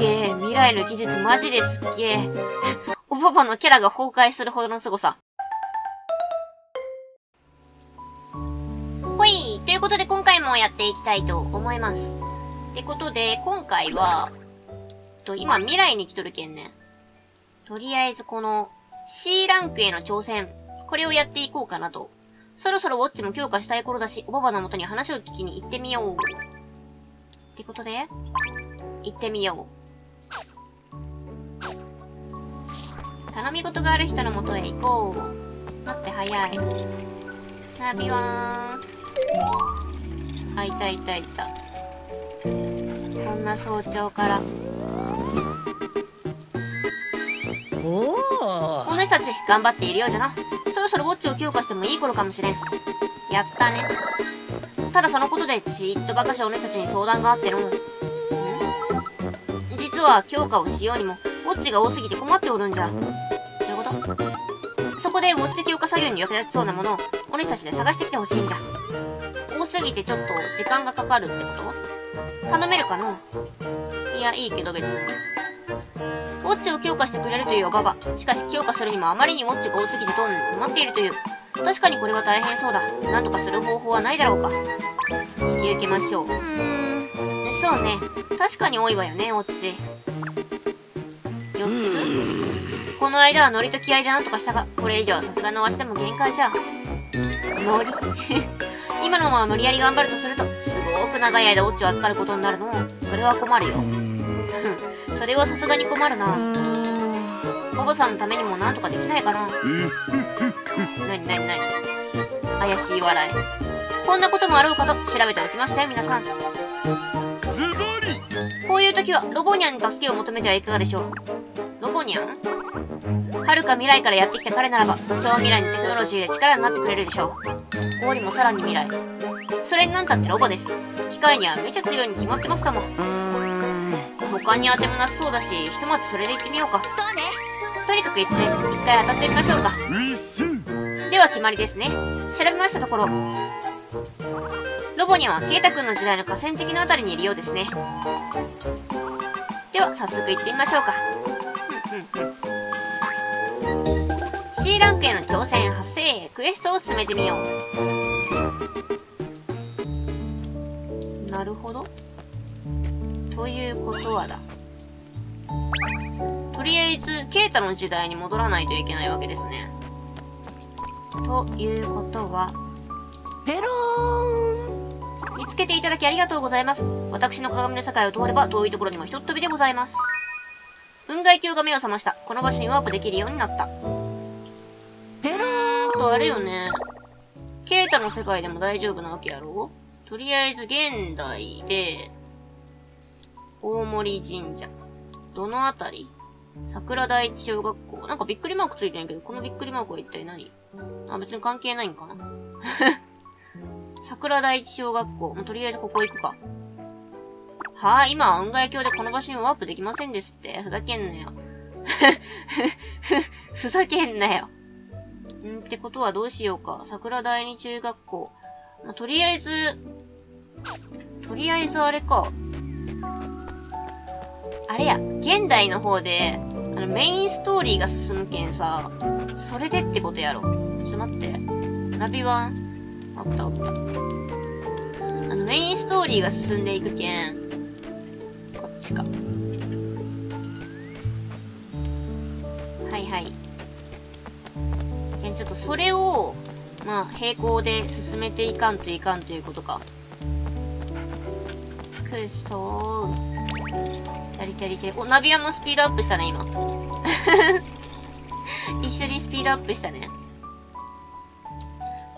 げえ。未来の技術マジですっげえ。おばばのキャラが崩壊するほどの凄さ。ほい。ということで今回もやっていきたいと思います。ってことで、今回は、今未来に来とるけんね。とりあえずこの C ランクへの挑戦。これをやっていこうかなと。そろそろウォッチも強化したい頃だし、おばばの元に話を聞きに行ってみよう。ってことで、行ってみよう。頼み事がある人の元へ行こう。待って、早い。ナビワーン。あ、いたいたいた。こんな早朝から。おお。お主たち、頑張っているようじゃな。そろそろウォッチを強化してもいい頃かもしれん。やったね。ただそのことで、ちっとばかしお主たちに相談があっての。実は強化をしようにも、ウォッチが多すぎて困っておるんじゃ。どういうこと？そこでウォッチ強化作業に役立ちそうなものを、お主たちで探してきてほしいんじゃ。多すぎてちょっと時間がかかるってこと？頼めるかの？いや、いいけど別に。ウォッチを強化してくれるというおばば。しかし強化するにもあまりにウォッチが多すぎてどうにも困っているという。確かにこれは大変そうだ。なんとかする方法はないだろうか。引き受けましょう。そうね。確かに多いわよね、ウォッチ。4つ？この間はノリと気合でなんとかしたが、これ以上はさすがのわしでも限界じゃ。ノリ今のまま無理やり頑張るとすると、すごく長い間ウォッチを扱うことになるの。それは困るよ。それはさすがに困るな。おばさんのためにもなんとかできないかな。なになになに、怪しい笑い。こんなこともあろうかと調べておきましたよ、皆さん。ズバリ、こういう時はロボニャンに助けを求めてはいかがでしょう。ロボニャン、はるか未来からやってきた彼ならば、超未来のテクノロジーで力になってくれるでしょう。氷もさらに未来。それになんたってロボです。機械にはめちゃ強いに決まってますかも。他に当てもなさそうだし、ひとまずそれで行ってみようか。そうね。とにかく行って、一回当たってみましょうか。では決まりですね。調べましたところ、ロボニャンはケイタ君の時代の河川敷のあたりにいるようですね。では早速行ってみましょうか。C ランクへの挑戦発生。クエストを進めてみよう。なるほど。ということはだ。とりあえず、ケイタの時代に戻らないといけないわけですね。ということは、ペローン！見つけていただきありがとうございます。私の鏡の世界を通れば遠いところにもひとっ飛びでございます。雲外鏡が目を覚ました。この場所にワープできるようになった。ペローン！あれよね。ケイタの世界でも大丈夫なわけやろ？とりあえず現代で、大森神社。どのあたり？桜台地小学校。なんかびっくりマークついてないけど、このびっくりマークは一体何？あ、別に関係ないんかな。桜台地小学校。もうとりあえずここ行くか。はぁ、今は雲外鏡でこの場所にワープできませんですって。ふざけんなよ。ふざけんなよ。ってことはどうしようか。桜台に中学校。まあ、とりあえずあれか。あれや、現代の方で、メインストーリーが進むけんさ、それでってことやろ。ちょっと待って。ナビは、あったあった。メインストーリーが進んでいくけん、こっちか。はいはい。ちょっとそれを、まあ、並行で進めていかんといかんということか。くそー。チャリチャリチャリ。お、ナビアもスピードアップしたね、今。一緒にスピードアップしたね。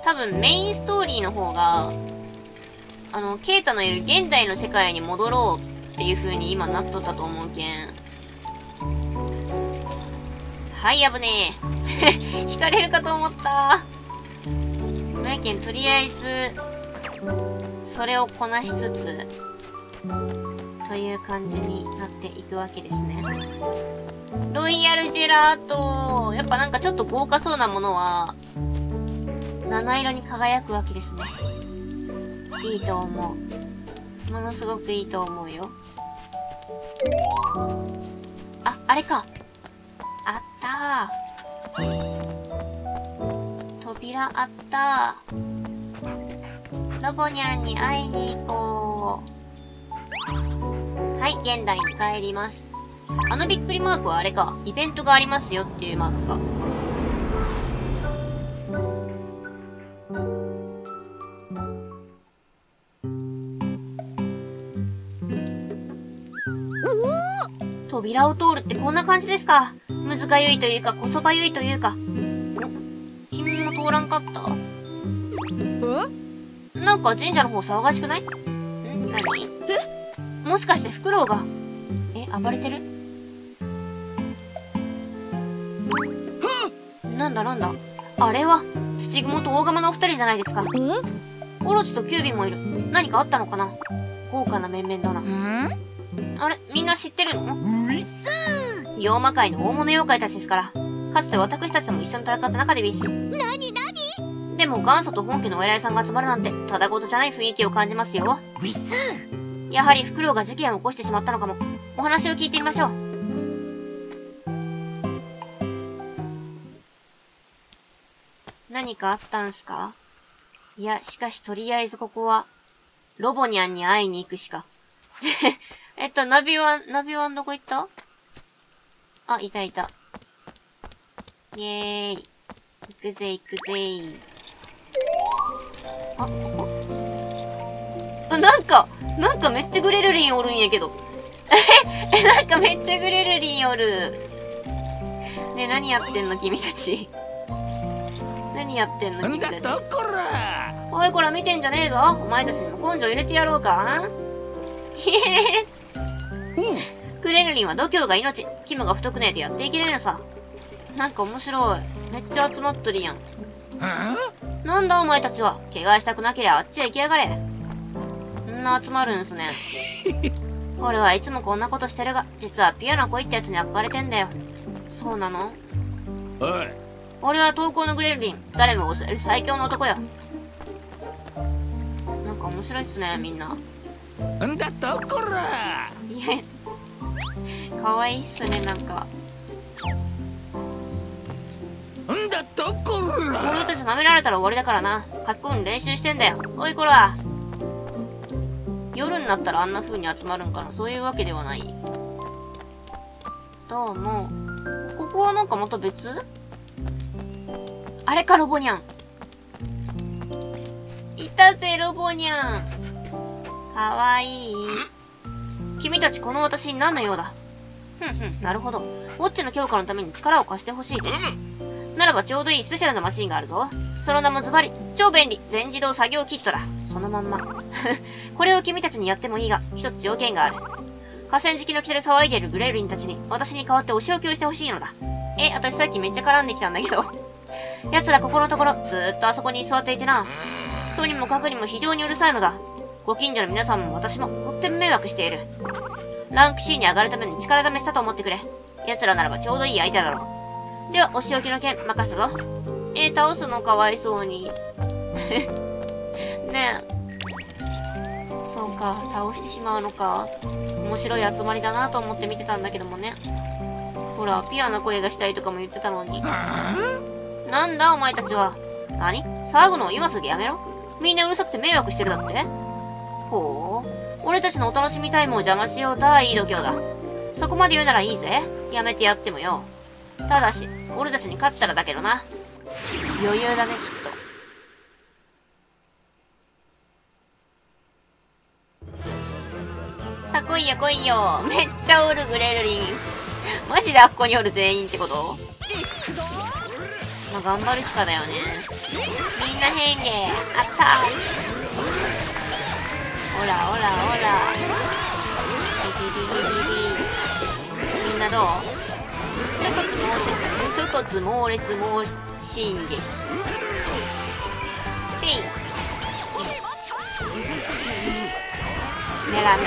多分、メインストーリーの方が、ケイタのいる現代の世界に戻ろうっていう風に今なっとったと思うけん。はい、危ねえ。引かれるかと思ったー。なやけん、とりあえず、それをこなしつつ、という感じになっていくわけですね。ロイヤルジェラート。やっぱなんかちょっと豪華そうなものは、七色に輝くわけですね。いいと思う。ものすごくいいと思うよ。あ、あれか。あったー。扉あったー。ロボニャンに会いに行こう。はい、現代に帰ります。あのびっくりマークはあれか。イベントがありますよっていうマークか。扉を通るってこんな感じですか。むずかゆいというか、こそばゆいというか。君も通らんかった？え？なんか神社の方騒がしくない？ん？何？え？もしかしてフクロウが、暴れてる？なんだなんだ。あれは、土蜘蛛と大釜のお二人じゃないですか。オロチとキュービーもいる。何かあったのかな？豪華な面々だな。ん？あれ、みんな知ってるの？ういっすー。妖魔界の大物妖怪たちですから、かつて私たちも一緒に戦った仲でびっす。なになに？でも元祖と本家のお偉いさんが集まるなんて、ただごとじゃない雰囲気を感じますよ。ういっすー。やはりフクロウが事件を起こしてしまったのかも。お話を聞いてみましょう。何かあったんすか？いや、しかしとりあえずここは、ロボニャンに会いに行くしか。ナビワンどこ行った？あ、いたいた。イェーイ。行くぜ行くぜー。あ、ここ？あ、なんかめっちゃグレルリンおるんやけど。なんかめっちゃグレルリンおる。ね、何やってんの君たち。何やってんの君たち。なんだとこら！おいこら見てんじゃねえぞ。お前たちにも根性入れてやろうか？へへへ。クレルリンは度胸が命。キムが太くねえとやっていけねえのさ。なんか面白い。めっちゃ集まっとるやん。なんだお前たちは。怪我したくなけりゃあっちへ行きやがれ。こんな集まるんすね。俺はいつもこんなことしてるが、実はピュアな恋ってやつに憧れてんだよ。そうなの？おい。俺は投稿のグレルリン。誰も恐れる最強の男よ。なんか面白いっすね、みんな。んだとこら。かわいいっすね、なんか。んだとこら。俺たち舐められたら終わりだからな。かっこいい練習してんだよ。おいこら。夜になったらあんな風に集まるんかな。そういうわけではない。どうも。ここはなんかまた別？あれか、ロボニャン。いたぜ、ロボニャン。かわいい。君たちこの私に何の用だ？ふんふん、なるほど。ウォッチの強化のために力を貸してほしいと。ならばちょうどいいスペシャルなマシンがあるぞ。その名もズバリ、超便利、全自動作業キットだ。そのまんま。これを君たちにやってもいいが、一つ条件がある。河川敷の北で騒いでいるグレルリンたちに、私に代わってお仕置きをしてほしいのだ。私さっきめっちゃ絡んできたんだけど。奴らここのところ、ずーっとあそこに座っていてな。とにもかくにも非常にうるさいのだ。ご近所の皆さんも私もとっても迷惑している。ランク C に上がるために力試したと思ってくれ。奴らならばちょうどいい相手だろう。では、お仕置きの件任せたぞ。倒すのかわいそうに。ねえ。そうか、倒してしまうのか。面白い集まりだなと思って見てたんだけどもね。ほら、ピュアな声がしたいとかも言ってたのに。なんだお前たちは。何？騒ぐのを今すぐやめろ。みんなうるさくて迷惑してるだって。ほう、俺たちのお楽しみタイムを邪魔しようとはいい度胸だ。そこまで言うならいいぜ。やめてやってもよ。ただし、俺たちに勝ったらだけどな。余裕だね、きっと。さあ、来いよ来いよ。めっちゃおる、グレルリン。マジであっこにおる全員ってこと？まあ、頑張るしかだよね。みんな変化。あったー。オラオラオラ。みんなどう？ちょっと猛烈猛進撃。てい。メラメ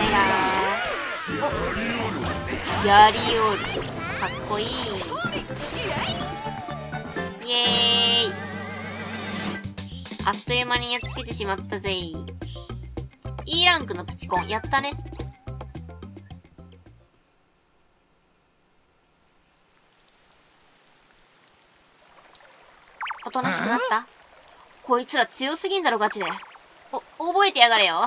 ラ。やりおる。かっこいい。イエーイ。あっという間にやっつけてしまったぜ。E ランクのプチコン、やったね。おとなしくなった？こいつら強すぎんだろガチで。覚えてやがれよ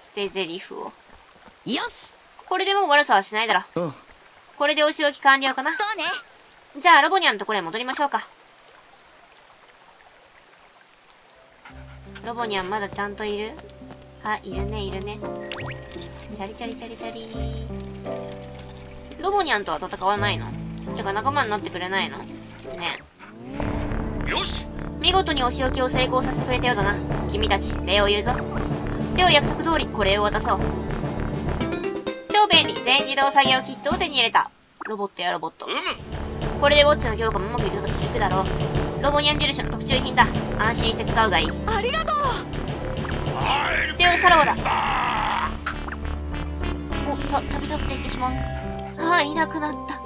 捨て台詞を。よし、これでもう悪さはしないだろ。これでお仕置き完了かな。そうね。じゃあロボニャンのところへ戻りましょうか。ロボニャンまだちゃんといる？あ、いるねいるね。チャリチャリチャリチャリ。ロボニャンとは戦わないの？てか仲間になってくれないの？ねえ。よし！見事にお仕置きを成功させてくれたようだな。君たち、礼を言うぞ。では約束通りこれを渡そう。超便利！全自動作業キットを手に入れた。ロボットやロボット。これでウォッチの強化もうまくいくだろう。ロボニャン印の特注品だ。安心して使うがいい。ありがとう。っていうサローだ。お、旅立っていってしまう。ああ、いなくなった。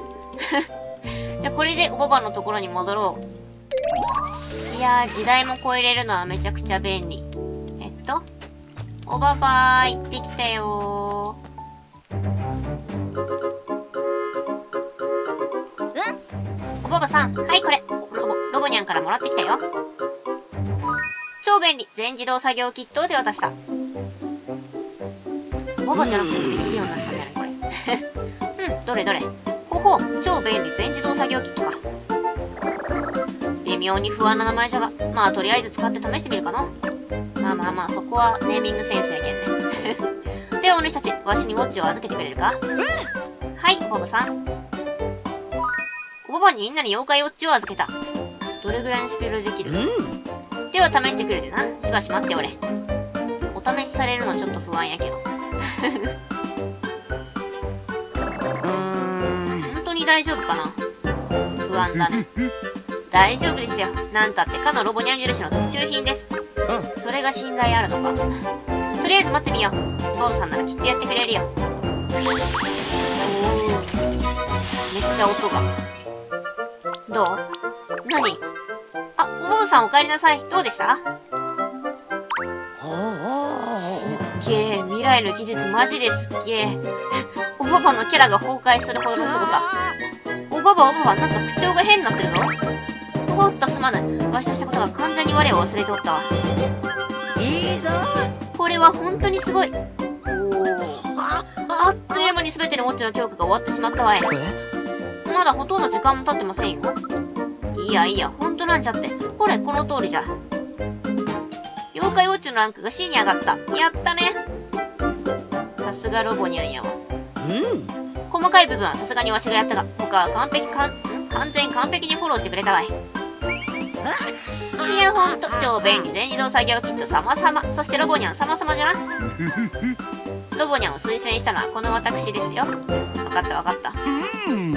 じゃあこれでおばばのところに戻ろう。いやー、時代も超えれるのはめちゃくちゃ便利。おばばー行ってきたよー。おばばさん、はいこれロボニャンからもらってきたよ。超便利、全自動作業キットを手渡した。おばばじゃなくてもできるようになったんだよねこれ。うん、どれどれ。ここ、超便利全自動作業キットか。微妙に不安な名前じゃが、まあとりあえず使って試してみるかの。まあまあまあ、そこはネーミングセンスやけんね。ではお主たち、わしにウォッチを預けてくれるか。うん、はいボブさん。ボバにみんなに妖怪ウォッチを預けた。どれぐらいのスピードでできる？うん、では試してくれてな。しばし待っておれ。お試しされるのちょっと不安やけど大丈夫かな？不安だね。大丈夫ですよ。なんたってかのロボニャン印の特注品です。それが信頼あるのか。とりあえず待ってみよう。ボブさんならきっとやってくれるよ。おー、めっちゃ音が。どう？何？あ、ボブさんお帰りなさい。どうでした？すっげえ。未来の技術マジですっげえ。おばばのキャラが崩壊するほどの凄さ。おばば、なんか口調が変になってるぞ。おった、すまぬ。わしとしたことが完全に我を忘れておったわ。いいぞ。これは本当にすごい。おお。あっという間に全てのウォッチの強化が終わってしまったわい。まだほとんど時間も経ってませんよ。いやいや、本当なんちゃって。ほれ、この通りじゃ。妖怪ウォッチのランクが C に上がった。やったね。さすがロボニャンやわ。うん、細かい部分はさすがにわしがやったが、他は完全完璧にフォローしてくれたわい。いやほんと超便利全自動作業キット様々、そしてロボニャン様々じゃな。ロボニャンを推薦したのはこの私ですよ。分かった分かった。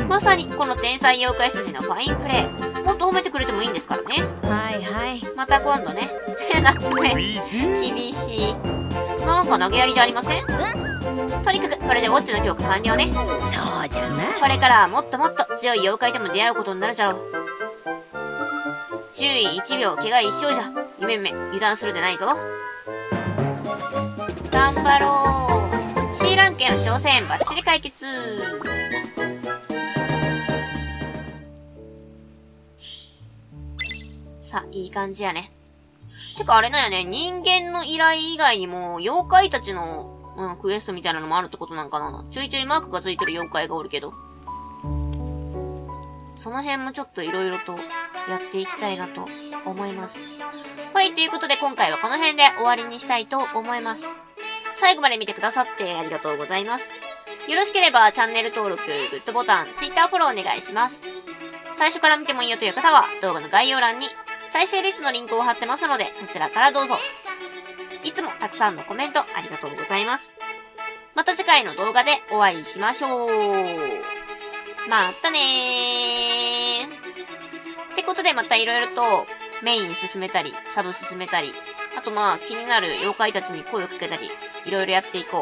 まさにこの天才妖怪羊のファインプレー。もっと褒めてくれてもいいんですからね。はいはい、また今度ね。夏目厳しい。なんか投げやりじゃありません？とにかくこれでウォッチの強化完了ね。そうじゃな。これからはもっともっと強い妖怪とも出会うことになるじゃろう。注意1秒、怪我一生じゃ。油断するでないぞ。頑張ろう。 C ランクへの挑戦バッチリ解決。さあいい感じやね。てかあれなんやね、人間の依頼以外にも妖怪たちのクエストみたいなのもあるってことなんかな。ちょいちょいマークがついてる妖怪がおるけど。その辺もちょっといろいろとやっていきたいなと思います。はい、ということで今回はこの辺で終わりにしたいと思います。最後まで見てくださってありがとうございます。よろしければチャンネル登録、グッドボタン、Twitter フォローお願いします。最初から見てもいいよという方は動画の概要欄に再生リストのリンクを貼ってますので、そちらからどうぞ。いつもたくさんのコメントありがとうございます。また次回の動画でお会いしましょう。またねー。ってことでまたいろいろとメイン進めたり、サブ進めたり、あとまあ気になる妖怪たちに声をかけたり、いろいろやっていこう。